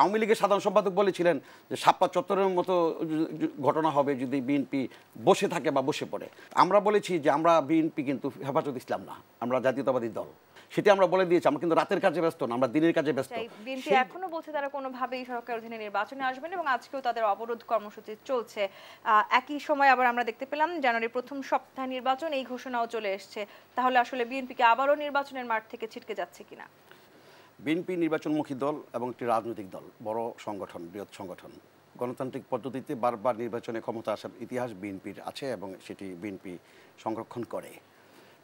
আওয়ামী লীগের সাধারণ সম্পাদক বলেছিলেন যে শাপলা চত্বরের মতো ঘটনা হবে যদি বিএনপি বসে থাকে বা বসে পড়ে। আমরা বলেছি যে আমরা বিএনপি কিন্তু হেফাজতে ইসলাম না, আমরা জাতীয়তাবাদী দল, সেটি আমরা বলে দিয়েছি। আমরা কিন্তু রাতের কাজে ব্যস্ত না, আমরা দিনের কাজে ব্যস্ত। বিএনপি এখনো বলছে তারা কোনোভাবেই সরকারের অধীনে নির্বাচনে আসবেন এবং আজকেও তাদের অবরোধ কর্মসূচি চলছে। একই সময় আবার আমরা দেখতে পেলাম জানুয়ারির প্রথম সপ্তাহে নির্বাচন, এই ঘোষণাও চলে এসছে। তাহলে আসলে বিএনপিকে আবারও নির্বাচনের মাঠ থেকে ছিটকে যাচ্ছে কিনা? বিএনপি নির্বাচনমুখী দল এবং একটি রাজনৈতিক দল, বড় সংগঠন, বৃহৎ সংগঠন। গণতান্ত্রিক পদ্ধতিতে বারবার নির্বাচনে ক্ষমতা আসার ইতিহাস বিএনপির আছে এবং সেটি বিএনপি সংরক্ষণ করে।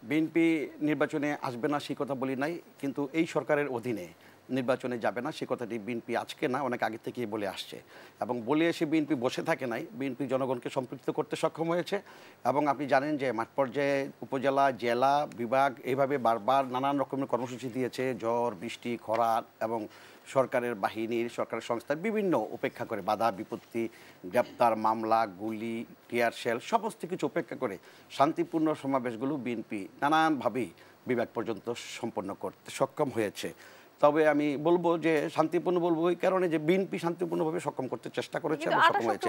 বিএনপি নির্বাচনে আসবে না সে কথা বলি নাই, কিন্তু এই সরকারের অধীনে নির্বাচনে যাবে না সে কথাটি বিএনপি আজকে না অনেক আগে থেকেই বলে আসছে এবং বলে এসে বিএনপি বসে থাকে নাই। বিএনপি জনগণকে সম্পৃক্ত করতে সক্ষম হয়েছে এবং আপনি জানেন যে মাঠ পর্যায়ে উপজেলা, জেলা, বিভাগ এইভাবে বারবার নানান রকমের কর্মসূচি দিয়েছে, ঝড়, বৃষ্টি, খরা এবং সরকারের বাহিনীর, সরকারের সংস্থার বিভিন্ন উপেক্ষা করে বাধা বিপত্তি, গ্রেপ্তার, মামলা, গুলি, টিয়ার শেল সমস্ত কিছু উপেক্ষা করে শান্তিপূর্ণ সমাবেশগুলো বিএনপি নানানভাবেই বিভাগ পর্যন্ত সম্পন্ন করতে সক্ষম হয়েছে। তবে আমি বলবো যে শান্তিপূর্ণ বলবো এই কারণে যে বিএনপি শান্তিপূর্ণভাবে সক্ষম করতে চেষ্টা করেছে এবং সক্ষম হয়েছে।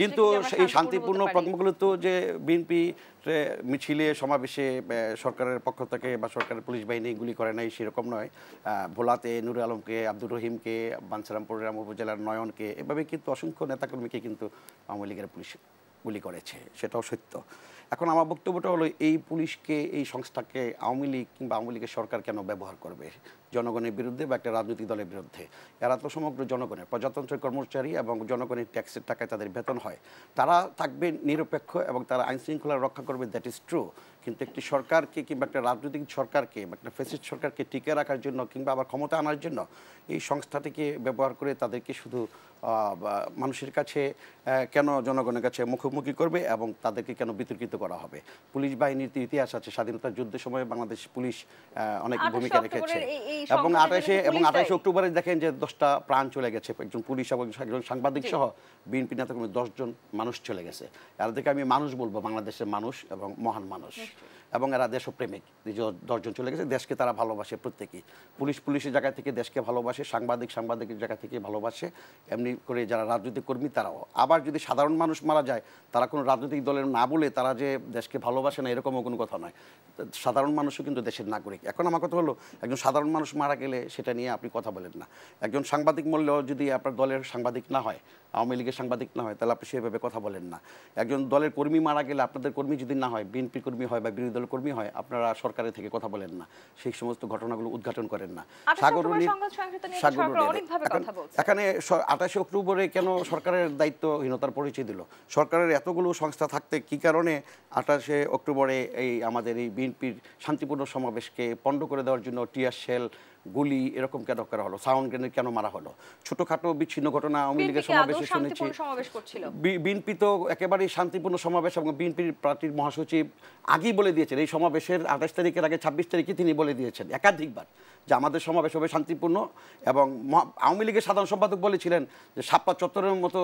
কিন্তু এই শান্তিপূর্ণ প্রকল্পগুলো তো যে বিএনপি মিছিলে, সমাবেশে সরকারের পক্ষ থেকে বা সরকারের পুলিশ বাহিনী গুলি করে নাই সেরকম নয়। ভোলাতে নুর আলমকে, আব্দুর রহিমকে, বাঞ্ছারামপুরাম উপজেলার নয়নকে, এভাবে কিন্তু অসংখ্য নেতাকর্মীকে কিন্তু আওয়ামী লীগের পুলিশ গুলি করেছে, সেটাও সত্য। এখন আমার বক্তব্যটা হলো এই পুলিশকে, এই সংস্থাকে আওয়ামী লীগ কিংবা আওয়ামী লীগের সরকার কেন ব্যবহার করবে জনগণের বিরুদ্ধে বা একটা রাজনৈতিক দলের বিরুদ্ধে? এরা তো সমগ্র জনগণের, প্রজাতন্ত্রের কর্মচারী এবং জনগণের ট্যাক্সের টাকায় তাদের বেতন হয়। তারা থাকবে নিরপেক্ষ এবং তারা আইন শৃঙ্খলা রক্ষা করবে, দ্যাট ইজ ট্রু। কিন্তু একটি সরকারকে কিংবা একটা রাজনৈতিক সরকারকে বা একটা ফ্যাসিস্ট সরকারকে টিকে রাখার জন্য কিংবা আবার ক্ষমতা আনার জন্য এই সংস্থাটিকে ব্যবহার করে তাদেরকে শুধু মানুষের কাছে কেন, জনগণের কাছে মুখোমুখি করবে এবং তাদেরকে কেন বিতর্কিত করা হবে? পুলিশ বাহিনীর ইতিহাস আছে, স্বাধীনতা যুদ্ধের সময় বাংলাদেশ পুলিশ অনেক ভূমিকা রেখেছে এবং 28 অক্টোবরে দেখেন যে 10টা প্রাণ চলে গেছে, একজন পুলিশ এবং একজন সাংবাদিক সহ বিএনপি নেতাকর্মী 10 জন মানুষ চলে গেছে। এরা থেকে আমি মানুষ বলবো, বাংলাদেশের মানুষ এবং মহান মানুষ এবং এরা দেশপ্রেমিক। 10 জন চলে গেছে, দেশকে তারা ভালোবাসে প্রত্যেকেই। পুলিশ পুলিশের জায়গা থেকে দেশকে ভালোবাসে, সাংবাদিক সাংবাদিকের জায়গা থেকে ভালোবাসে, এমনি করে যারা রাজনৈতিক কর্মী তারাও। আবার যদি সাধারণ মানুষ মারা যায় তারা কোনো রাজনৈতিক দলের না বলে তারা যে দেশকে ভালোবাসে না এরকমও কোনো কথা নয়, সাধারণ মানুষও কিন্তু দেশের নাগরিক। এখন আমার কথা হলো একজন সাধারণ মানুষ মারা গেলে সেটা নিয়ে আপনি কথা বলেন না, একজন সাংবাদিক মরলেও যদি আপনার দলের সাংবাদিক না হয়, আওয়ামী লীগের সাংবাদিক না হয় তাহলে আপনি সেভাবে কথা বলেন না। একজন দলের কর্মী মারা গেলে, আপনাদের কর্মী যদি না হয়, বিএনপি কর্মী হয় বা বিরোধী দলের কর্মী হয়, আপনারা সরকারের থেকে কথা বলেন না, সেই সমস্ত ঘটনাগুলো উদ্ঘাটন করেন না। এখানে 28 অক্টোবরে কেন সরকারের দায়িত্বহীনতার পরিচয় দিল? সরকারের এতগুলো সংস্থা থাকতে কি কারণে 28 অক্টোবরে এই আমাদের এই বিএনপির শান্তিপূর্ণ সমাবেশকে পণ্ড করে দেওয়ার জন্য টিয়ার শেল, গুলি এরকম কেন করা হলো? সাউন্ড গ্রেনেড কেন মারা হলো? ছোটখাটো বিচ্ছিন্ন ঘটনা আওয়ামী লীগের সমাবেশে শুনেছি। বিএনপি তো একেবারেই শান্তিপূর্ণ সমাবেশ এবং বিএনপির পার্টির মহাসচিব আগেই বলে দিয়েছেন, এই সমাবেশের 28 তারিখের আগে 26 তারিখে তিনি বলে দিয়েছেন একাধিকবার যে আমাদের সমাবেশ হবে শান্তিপূর্ণ এবং আওয়ামী লীগের সাধারণ সম্পাদক বলেছিলেন যে শাপলা চত্বরের মতো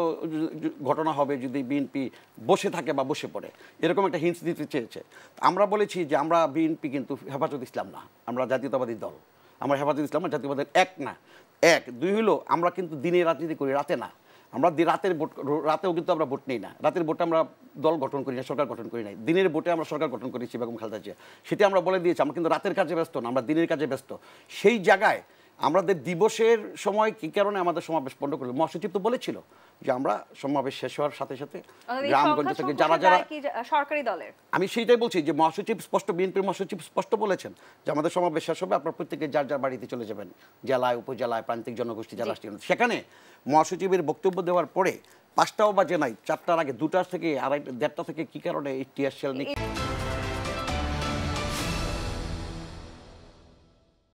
ঘটনা হবে যদি বিএনপি বসে থাকে বা বসে পড়ে, এরকম একটা হিন্স দিতে চেয়েছে। আমরা বলেছি যে আমরা বিএনপি কিন্তু হেফাজতে ইসলাম না, আমরা জাতীয়তাবাদী দল। আমরা হেফাজতে ইসলাম আর জাতীয়তাবাদের এক না। দুই হলো আমরা কিন্তু দিনে রাজনীতি করি, রাতে না। আমরা রাতের ভোট, রাতেও কিন্তু আমরা ভোট নিই না, রাতের ভোটে আমরা দল গঠন করি না, সরকার গঠন করি নাই। দিনের ভোটে আমরা সরকার গঠন করেছি বেগম খালেদা জিয়া, সেটি আমরা বলে দিয়েছি। আমরা কিন্তু রাতের কাজে ব্যস্ত না, আমরা দিনের কাজে ব্যস্ত। সেই জায়গায় আমাদের দিবসের সময় কি কারণে আমাদের সমাবেশ পণ্ড করলো? মহাসচিব তো বলেছিল যে আমরা সমাবেশ শেষ হওয়ার সাথে সাথে গ্রামগঞ্জ থেকে যারা যারা সরকারি দলের, আমি সেইটাই বলছি যে মহাসচিব স্পষ্ট, বিএনপির মহাসচিব স্পষ্ট বলেছেন যে আমাদের সমাবেশ শেষ হবে, আপনারা প্রত্যেকে যার যার বাড়িতে চলে যাবেন, জেলায়, উপজেলায়, প্রান্তিক জনগোষ্ঠী যারা আসছেন। সেখানে মহাসচিবের বক্তব্য দেওয়ার পরে 5টাও বাজে নাই, 4টার আগে 2টা থেকে 2:30 থেকে কি কারণে এই টিয়ার শেল নিয়ে